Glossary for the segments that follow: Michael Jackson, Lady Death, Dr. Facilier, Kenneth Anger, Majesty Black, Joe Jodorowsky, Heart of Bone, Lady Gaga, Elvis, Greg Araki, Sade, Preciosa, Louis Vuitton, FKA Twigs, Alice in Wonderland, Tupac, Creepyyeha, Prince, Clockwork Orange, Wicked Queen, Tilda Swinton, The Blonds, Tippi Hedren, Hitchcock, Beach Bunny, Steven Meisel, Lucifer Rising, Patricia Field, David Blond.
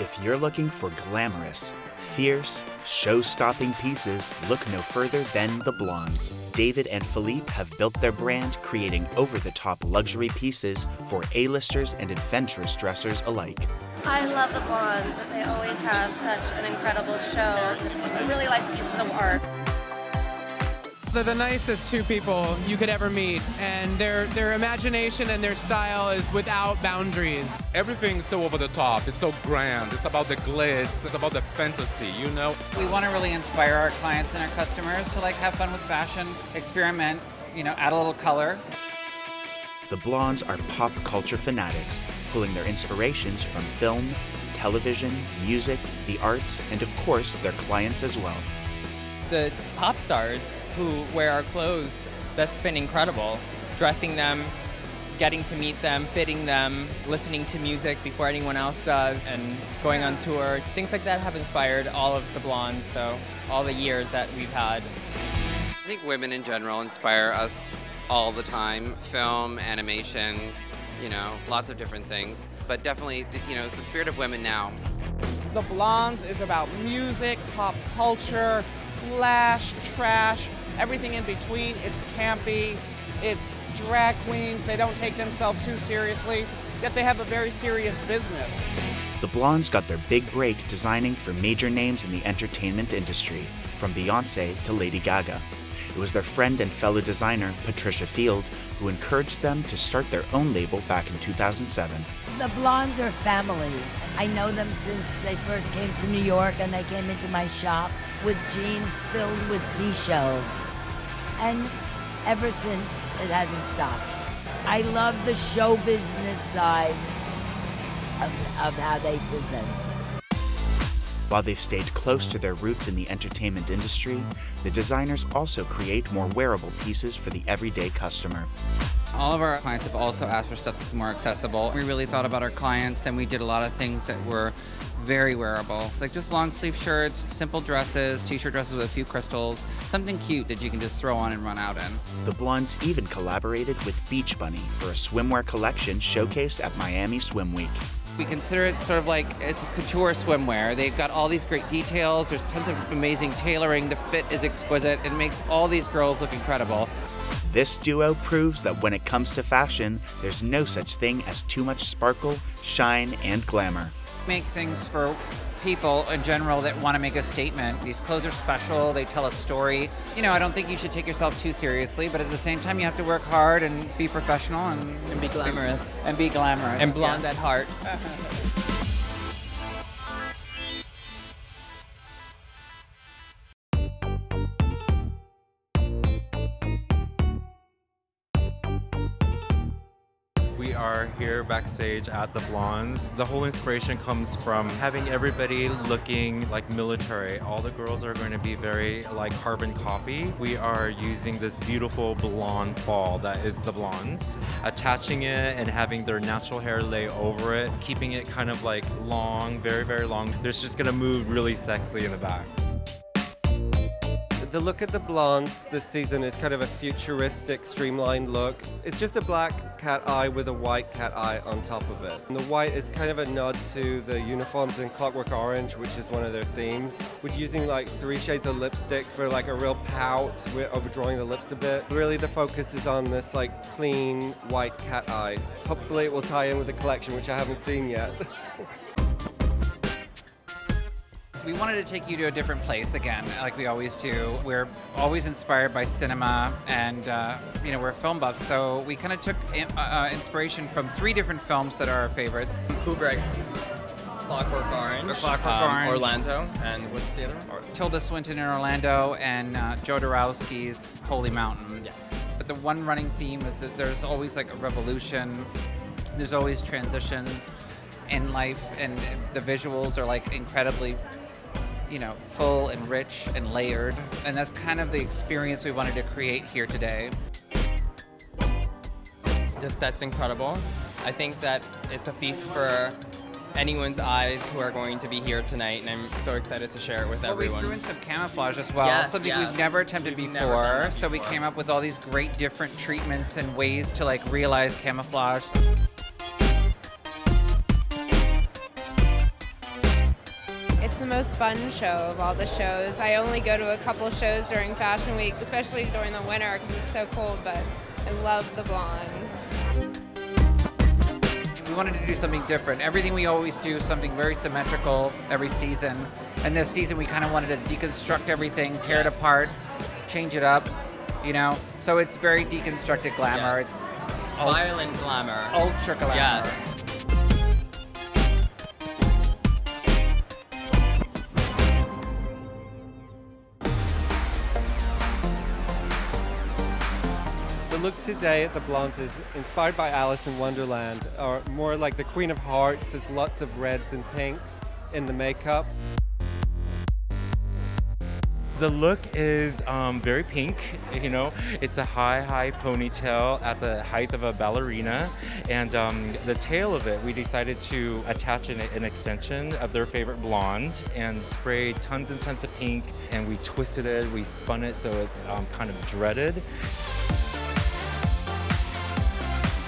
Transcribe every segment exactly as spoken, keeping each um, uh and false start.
If you're looking for glamorous, fierce, show-stopping pieces, look no further than The Blonds. David and Philippe have built their brand, creating over-the-top luxury pieces for A-listers and adventurous dressers alike. I love The Blonds. They always have such an incredible show. I really like pieces of art. They're the nicest two people you could ever meet, and their their imagination and their style is without boundaries. Everything's so over the top, it's so grand, it's about the glitz, it's about the fantasy, you know? We want to really inspire our clients and our customers to like have fun with fashion, experiment, you know, add a little color. The Blondes are pop culture fanatics, pulling their inspirations from film, television, music, the arts, and of course, their clients as well. The pop stars who wear our clothes, that's been incredible. Dressing them, getting to meet them, fitting them, listening to music before anyone else does, and going on tour. Things like that have inspired all of the Blondes, so all the years that we've had. I think women in general inspire us all the time. Film, animation, you know, lots of different things. But definitely, you know, the spirit of women now. The Blondes is about music, pop culture, flash, trash, everything in between. It's campy, it's drag queens, they don't take themselves too seriously, yet they have a very serious business. The Blondes got their big break designing for major names in the entertainment industry, from Beyonce to Lady Gaga. It was their friend and fellow designer, Patricia Field, who encouraged them to start their own label back in two thousand seven. The Blondes are family. I know them since they first came to New York and they came into my shop with jeans filled with seashells. And ever since, it hasn't stopped. I love the show business side of, of how they present. While they've stayed close to their roots in the entertainment industry, the designers also create more wearable pieces for the everyday customer. All of our clients have also asked for stuff that's more accessible. We really thought about our clients and we did a lot of things that were very wearable, like just long sleeve shirts, simple dresses, t-shirt dresses with a few crystals, something cute that you can just throw on and run out in. The Blondes even collaborated with Beach Bunny for a swimwear collection showcased at Miami Swim Week. We consider it sort of like it's couture swimwear. They've got all these great details, there's tons of amazing tailoring, the fit is exquisite, it makes all these girls look incredible. This duo proves that when it comes to fashion, there's no such thing as too much sparkle, shine, and glamour. Make things for people in general that want to make a statement. These clothes are special, they tell a story. You know, I don't think you should take yourself too seriously, but at the same time you have to work hard and be professional and, and be glamorous. And be glamorous. And blonde yeah. at heart. We are here backstage at The Blondes. The whole inspiration comes from having everybody looking like military. All the girls are going to be very like carbon copy. We are using this beautiful blonde fall that is The Blondes, attaching it and having their natural hair lay over it, keeping it kind of like long, very, very long. It's just gonna move really sexy in the back. The look of the Blondes this season is kind of a futuristic, streamlined look. It's just a black cat eye with a white cat eye on top of it. And the white is kind of a nod to the uniforms in Clockwork Orange, which is one of their themes. We're using like three shades of lipstick for like a real pout. We're overdrawing the lips a bit. Really the focus is on this like clean white cat eye. Hopefully it will tie in with the collection, which I haven't seen yet. We wanted to take you to a different place again, like we always do. We're always inspired by cinema, and uh, you know, we're film buffs, so we kind of took in, uh, inspiration from three different films that are our favorites. Kubrick's Clockwork Orange, or Clockwork um, Orange. Orlando, and what's the other one? Tilda Swinton in Orlando, and uh, Joe Jodorowsky's Holy Mountain. Yes. But the one running theme is that there's always like a revolution. There's always transitions in life, and the visuals are like incredibly, you know, full and rich and layered. And that's kind of the experience we wanted to create here today. This set's incredible. I think that it's a feast for anyone's eyes who are going to be here tonight, and I'm so excited to share it with well, everyone. We threw in some camouflage as well, yes, something yes. we've never attempted we've before. Never so before. We came up with all these great different treatments and ways to like realize camouflage. the most fun show of all the shows. I only go to a couple shows during Fashion Week, especially during the winter because it's so cold, but I love the Blondes. We wanted to do something different. Everything we always do, something very symmetrical every season. And this season we kind of wanted to deconstruct everything, tear yes. it apart, change it up, you know? So it's very deconstructed glamour. Yes. It's violent glamour. Ultra glamour. Yes. The look today at the Blondes is inspired by Alice in Wonderland, or more like the Queen of Hearts. There's lots of reds and pinks in the makeup. The look is um, very pink, you know. It's a high, high ponytail at the height of a ballerina. And um, the tail of it, we decided to attach an, an extension of their favorite blonde and spray tons and tons of pink. And we twisted it, we spun it so it's um, kind of dreaded.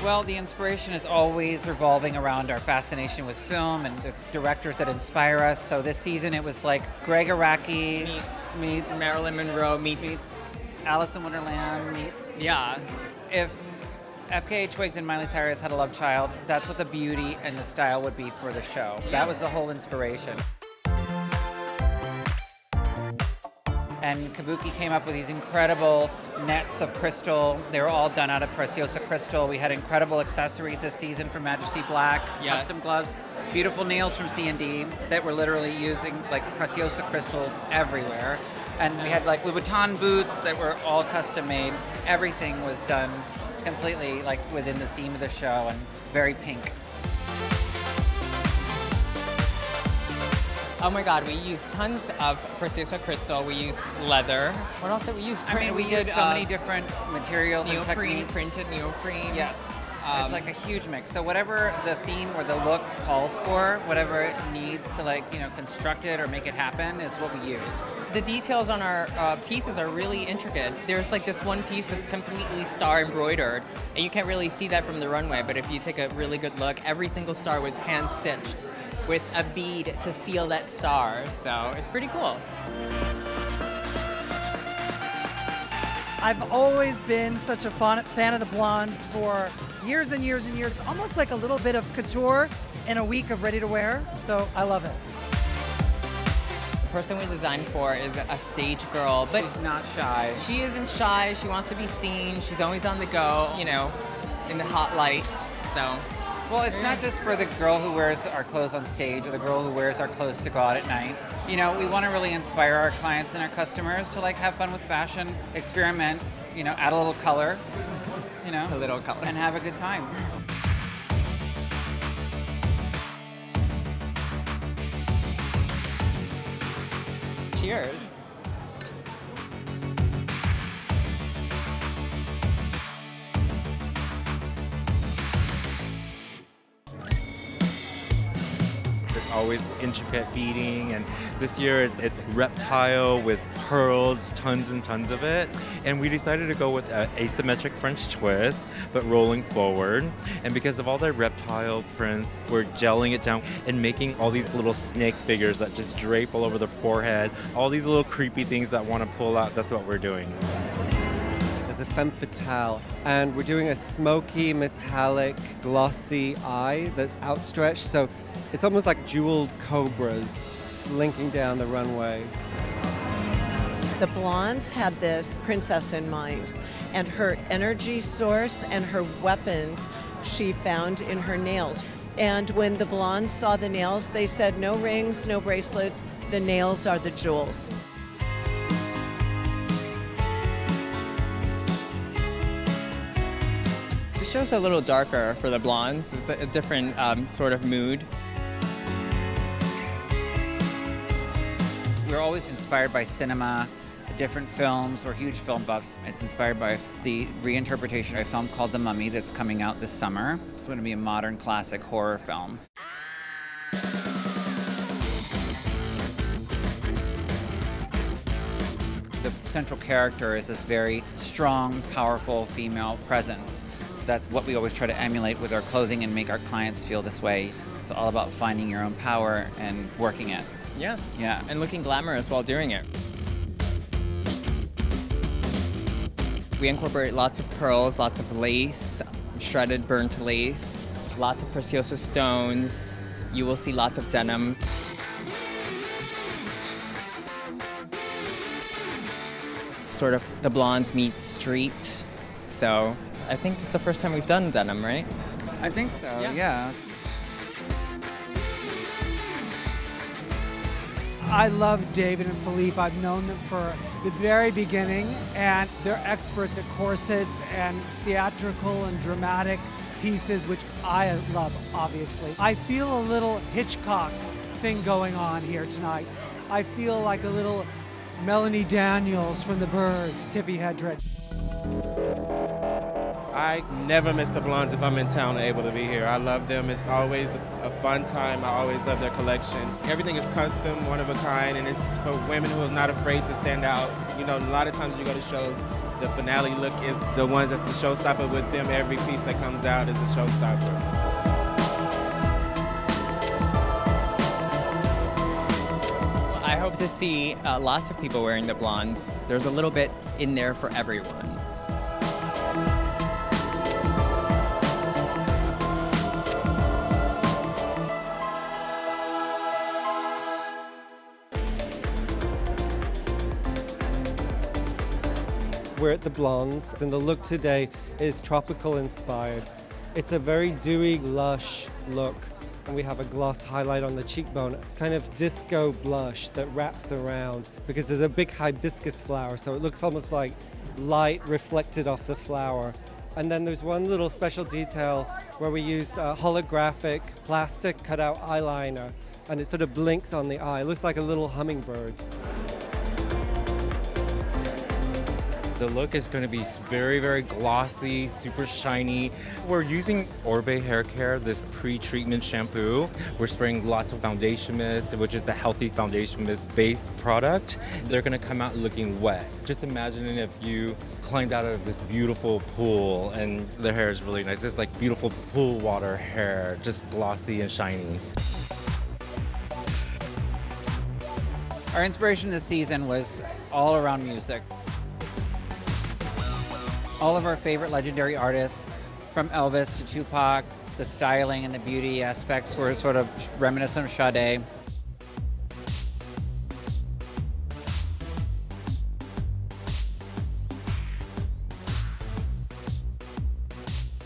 Well, the inspiration is always revolving around our fascination with film and the directors that inspire us. So this season it was like Greg Araki meets, meets Marilyn Monroe meets, meets Alice in Wonderland meets... Yeah. If F K A Twigs and Miley Cyrus had a love child, that's what the beauty and the style would be for the show. Yeah. That was the whole inspiration. And Kabuki came up with these incredible nets of crystal. They were all done out of Preciosa crystal. We had incredible accessories this season from Majesty Black, yes. custom gloves, beautiful nails from C and D that were literally using like Preciosa crystals everywhere. And we had like Louis Vuitton boots that were all custom made. Everything was done completely like within the theme of the show and very pink. Oh my God, we used tons of Preciosa crystal. We used leather. What else did we use? I mean, we, we used, used so uh, many different materials and techniques. Printed neoprene. Yes. Um, it's like a huge mix. So whatever the theme or the look calls for, whatever it needs to like, you know, construct it or make it happen is what we use. The details on our uh, pieces are really intricate. There's like this one piece that's completely star embroidered and you can't really see that from the runway, but if you take a really good look, every single star was hand stitched with a bead to seal that star, so it's pretty cool. I've always been such a fan of the Blondes for years and years and years. It's almost like a little bit of couture in a week of ready-to-wear, so I love it. The person we designed for is a stage girl, but she's not shy. She isn't shy, she wants to be seen, she's always on the go, you know, in the hot lights, so. Well, it's not just for the girl who wears our clothes on stage or the girl who wears our clothes to go out at night. You know, we want to really inspire our clients and our customers to like have fun with fashion, experiment, you know, add a little color, you know. A little color. And have a good time. Cheers. Always intricate beading, and this year it's reptile with pearls, tons and tons of it. And we decided to go with an asymmetric French twist, but rolling forward. And because of all the reptile prints, we're gelling it down and making all these little snake figures that just drape all over the forehead, all these little creepy things that want to pull out. That's what we're doing. There's a femme fatale, and we're doing a smoky, metallic, glossy eye that's outstretched. So it's almost like jeweled cobras slinking down the runway. The Blondes had this princess in mind, and her energy source and her weapons she found in her nails. And when the Blondes saw the nails, they said, no rings, no bracelets, the nails are the jewels. The show's a little darker for the Blondes. It's a different um, sort of mood. We're always inspired by cinema, different films. We're huge film buffs. It's inspired by the reinterpretation of a film called The Mummy that's coming out this summer. It's going to be a modern classic horror film. The central character is this very strong, powerful female presence. So that's what we always try to emulate with our clothing and make our clients feel this way. It's all about finding your own power and working it. Yeah. Yeah. And looking glamorous while doing it. We incorporate lots of pearls, lots of lace, shredded burnt lace, lots of Preciosa stones. You will see lots of denim. Sort of the Blondes meet street. So I think this is the first time we've done denim, right? I think so, yeah. yeah. I love David and Philippe. I've known them for the very beginning, and they're experts at corsets and theatrical and dramatic pieces, which I love, obviously. I feel a little Hitchcock thing going on here tonight. I feel like a little Melanie Daniels from The Birds, Tippi Hedren. I never miss the Blondes if I'm in town and able to be here. I love them. It's always a fun time. I always love their collection. Everything is custom, one of a kind, and it's for women who are not afraid to stand out. You know, a lot of times you go to shows, the finale look is the one that's the showstopper with them. Every piece that comes out is a showstopper. I hope to see uh, lots of people wearing the Blondes. There's a little bit in there for everyone. We're at the Blondes, and the look today is tropical inspired. It's a very dewy, lush look, and we have a gloss highlight on the cheekbone, kind of disco blush that wraps around because there's a big hibiscus flower, so it looks almost like light reflected off the flower. And then there's one little special detail where we use uh, holographic plastic cutout eyeliner, and it sort of blinks on the eye. It looks like a little hummingbird. The look is going to be very, very glossy, super shiny. We're using Orbe Haircare, this pre-treatment shampoo. We're spraying lots of foundation mist, which is a healthy foundation mist-based product. They're going to come out looking wet. Just imagining if you climbed out of this beautiful pool and the hair is really nice. It's like beautiful pool water hair, just glossy and shiny. Our inspiration this season was all around music. All of our favorite legendary artists, from Elvis to Tupac, the styling and the beauty aspects were sort of reminiscent of Sade.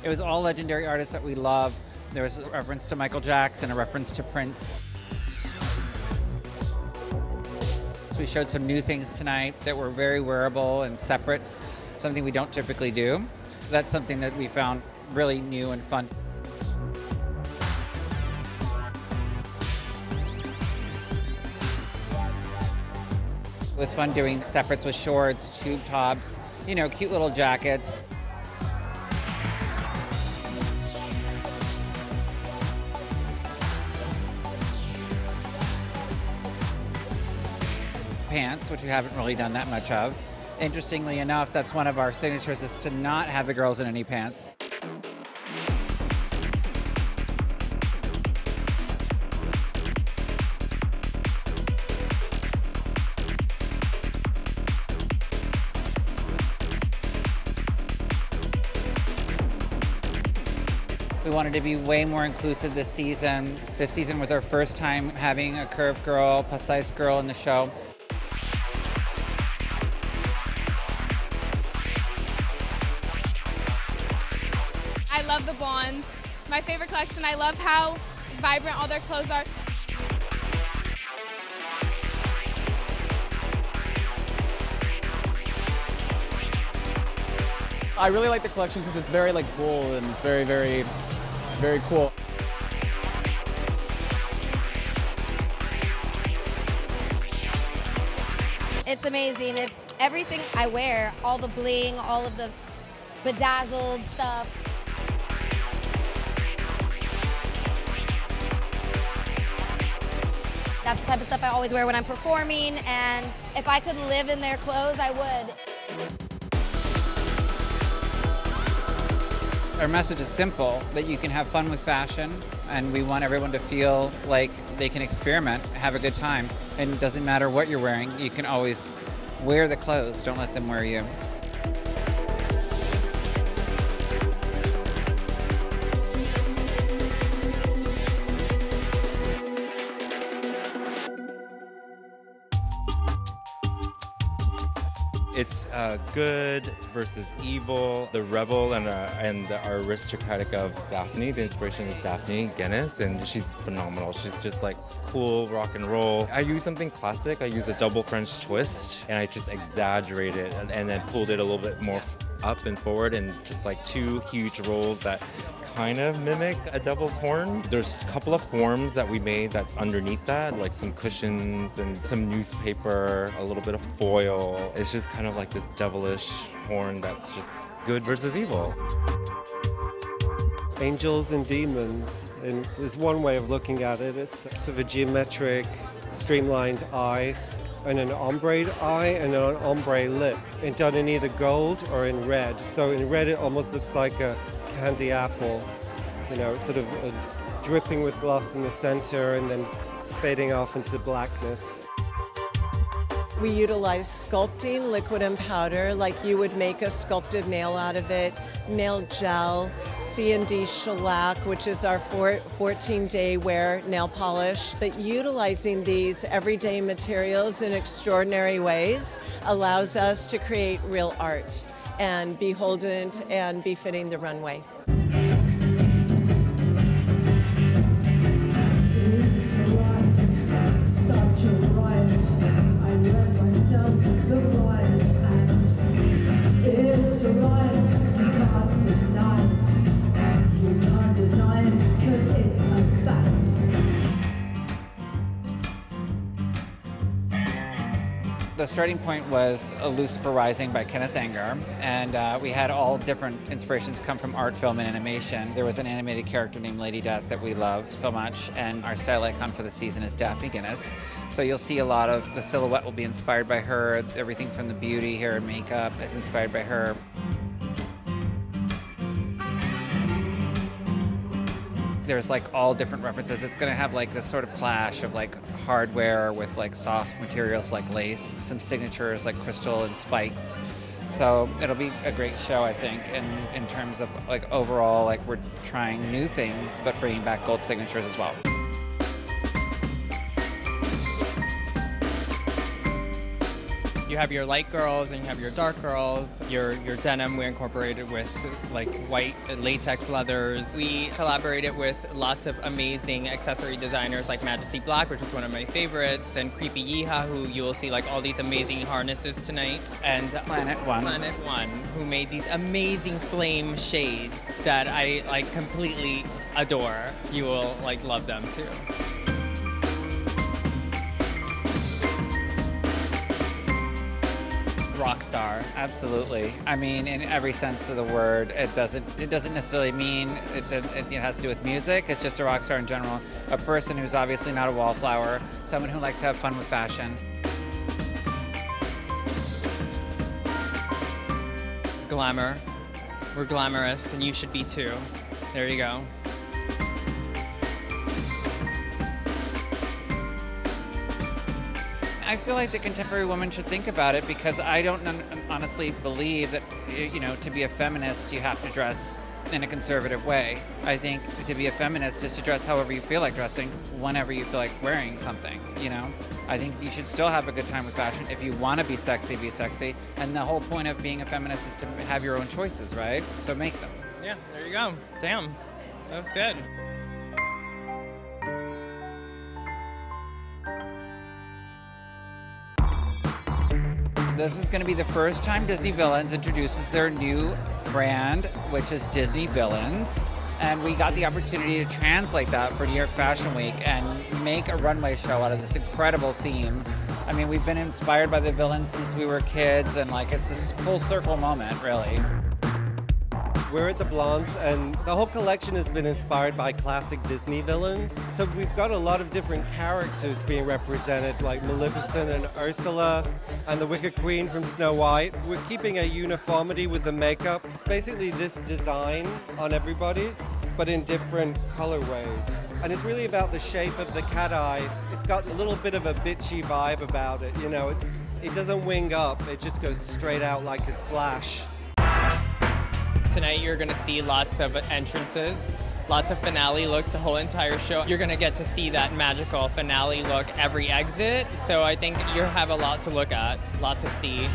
It was all legendary artists that we love. There was a reference to Michael Jackson, a reference to Prince. So we showed some new things tonight that were very wearable and separates. Something we don't typically do. That's something that we found really new and fun. It was fun doing separates with shorts, tube tops, you know, cute little jackets. Pants, which we haven't really done that much of. Interestingly enough, that's one of our signatures, is to not have the girls in any pants. We wanted to be way more inclusive this season. This season was our first time having a curved girl, plus size girl in the show. I love the Blondes. My favorite collection. I love how vibrant all their clothes are. I really like the collection because it's very like bold and it's very, very, very cool. It's amazing. It's everything I wear, all the bling, all of the bedazzled stuff. That's the type of stuff I always wear when I'm performing, and if I could live in their clothes, I would. Our message is simple, that you can have fun with fashion, and we want everyone to feel like they can experiment, have a good time, and it doesn't matter what you're wearing, you can always wear the clothes, don't let them wear you. It's uh, good versus evil, the rebel and, uh, and the aristocratic of Daphne. The inspiration is Daphne Guinness, and she's phenomenal. She's just like cool rock and roll. I use something classic. I use a double French twist, and I just exaggerate it, and, and then pulled it a little bit more up and forward, and just like two huge rolls that kind of mimic a devil's horn. There's a couple of forms that we made that's underneath that, like some cushions and some newspaper, a little bit of foil. It's just kind of like this devilish horn that's just good versus evil. Angels and demons, and there's one way of looking at it. It's sort of a geometric, streamlined eye, and an ombre eye and an ombre lip, and done in either gold or in red. So in red, it almost looks like a candy apple, you know, sort of uh, dripping with gloss in the center and then fading off into blackness. We utilize sculpting, liquid and powder, like you would make a sculpted nail out of it, nail gel, C and D shellac, which is our fourteen day wear nail polish. But utilizing these everyday materials in extraordinary ways allows us to create real art and beholden and befitting the runway. The starting point was Lucifer Rising by Kenneth Anger, and uh, we had all different inspirations come from art, film, and animation. There was an animated character named Lady Death that we love so much, and our style icon for the season is Daphne Guinness. So you'll see a lot of the silhouette will be inspired by her. Everything from the beauty, hair, and makeup is inspired by her. There's like all different references. It's gonna have like this sort of clash of like hardware with like soft materials like lace, some signatures like crystal and spikes. So it'll be a great show, I think, in, in terms of like overall, like we're trying new things, but bringing back gold signatures as well. You have your light girls and you have your dark girls. Your your denim we incorporated with like white latex leathers. We collaborated with lots of amazing accessory designers like Majesty Black, which is one of my favorites, and Creepyyeha, who you will see like all these amazing harnesses tonight, and Planet One, Planet One, who made these amazing flame shades that I like completely adore. You will like love them too. Rock star. Absolutely. I mean, in every sense of the word, it doesn't it doesn't necessarily mean it, it, it has to do with music. It's just a rock star in general. A person who's obviously not a wallflower, someone who likes to have fun with fashion. Glamour. We're glamorous, and you should be too. There you go. I feel like the contemporary woman should think about it, because I don't honestly believe that, you know, to be a feminist, you have to dress in a conservative way. I think to be a feminist is to dress however you feel like dressing, whenever you feel like wearing something, you know? I think you should still have a good time with fashion. If you want to be sexy, be sexy. And the whole point of being a feminist is to have your own choices, right? So make them. Yeah, there you go. Damn, that was good. This is going to be the first time Disney Villains introduces their new brand, which is Disney Villains. And we got the opportunity to translate that for New York Fashion Week and make a runway show out of this incredible theme. I mean, we've been inspired by the villains since we were kids, and like it's this full circle moment, really. We're at the Blonds, and the whole collection has been inspired by classic Disney villains. So we've got a lot of different characters being represented, like Maleficent and Ursula, and the Wicked Queen from Snow White. We're keeping a uniformity with the makeup. It's basically this design on everybody. but in different colorways. And it's really about the shape of the cat eye. It's got a little bit of a bitchy vibe about it, you know. It's, it doesn't wing up, it just goes straight out like a slash. Tonight you're gonna see lots of entrances, lots of finale looks, the whole entire show. You're gonna get to see that magical finale look every exit, so I think you'll have a lot to look at, a lot to see.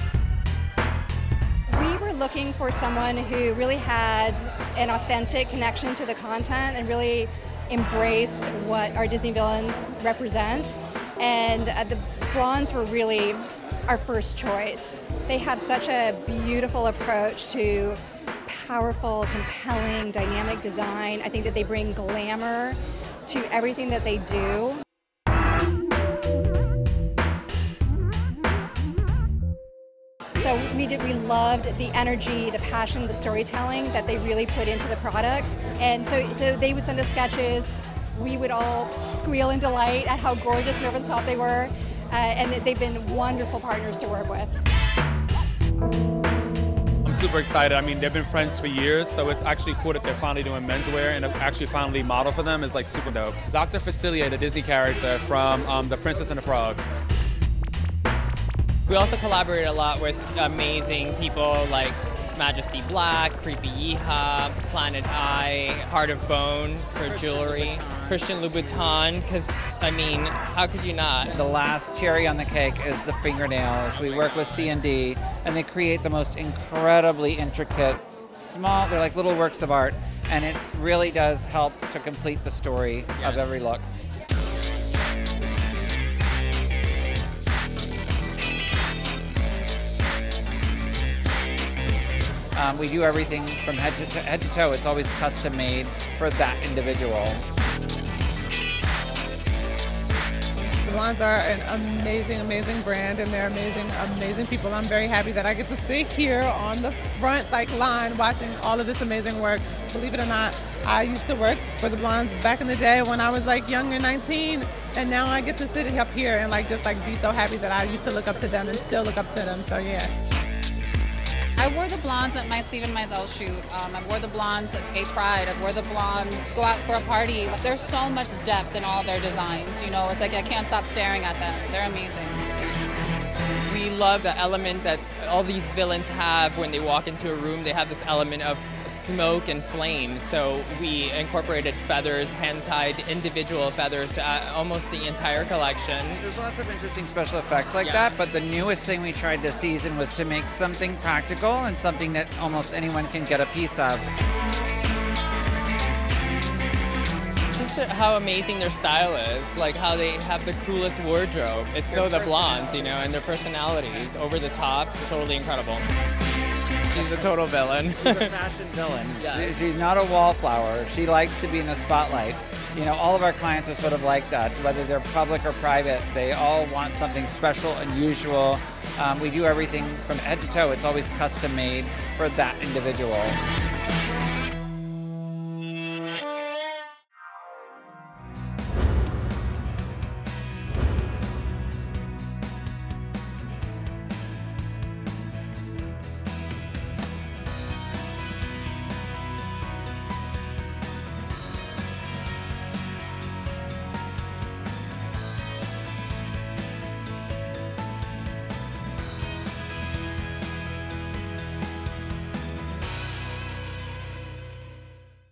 We were looking for someone who really had an authentic connection to the content and really embraced what our Disney villains represent. And uh, the Blonds were really our first choice. They have such a beautiful approach to powerful, compelling, dynamic design. I think that they bring glamour to everything that they do. So we did, we loved the energy, the passion, the storytelling that they really put into the product. And so, so they would send us sketches. We would all squeal in delight at how gorgeous and over the top they were. Uh, and they've been wonderful partners to work with. I'm super excited. I mean, they've been friends for years, so it's actually cool that they're finally doing menswear and actually finally model for them is like super dope. Doctor Facilier, the Disney character from um, The Princess and the Frog. We also collaborate a lot with amazing people like Majesty Black, Creepyyeha, Planet Eye, Heart of Bone for jewelry, Christian Louboutin, because, I mean, how could you not? The last cherry on the cake is the fingernails. We work with C and D, and they create the most incredibly intricate, small, they're like little works of art, and it really does help to complete the story yes. of every look. Um, we do everything from head to, head to toe. It's always custom made for that individual. The Blonds are an amazing, amazing brand, and they're amazing, amazing people. I'm very happy that I get to sit here on the front like line watching all of this amazing work. Believe it or not, I used to work for the Blonds back in the day when I was like young and nineteen, and now I get to sit up here and like just like be so happy that I used to look up to them and still look up to them. So yeah. I wore the Blonds at my Steven Meisel shoot. Um, I wore the Blonds at Gay Pride. I wore the Blonds to go out for a party. Like, there's so much depth in all their designs. You know, it's like I can't stop staring at them. They're amazing. We love the element that all these villains have when they walk into a room. They have this element of smoke and flame. So we incorporated feathers, hand-tied individual feathers to uh, almost the entire collection. There's lots of interesting special effects like yeah. that, but the newest thing we tried this season was to make something practical and something that almost anyone can get a piece of. Just the, how amazing their style is, like how they have the coolest wardrobe. It's their so the Blonds, you know, and their personalities over the top, totally incredible. She's a total villain. She's a fashion villain. Yeah. She's not a wallflower. She likes to be in the spotlight. You know, all of our clients are sort of like that, whether they're public or private. They all want something special, unusual. Um, we do everything from head to toe. It's always custom made for that individual.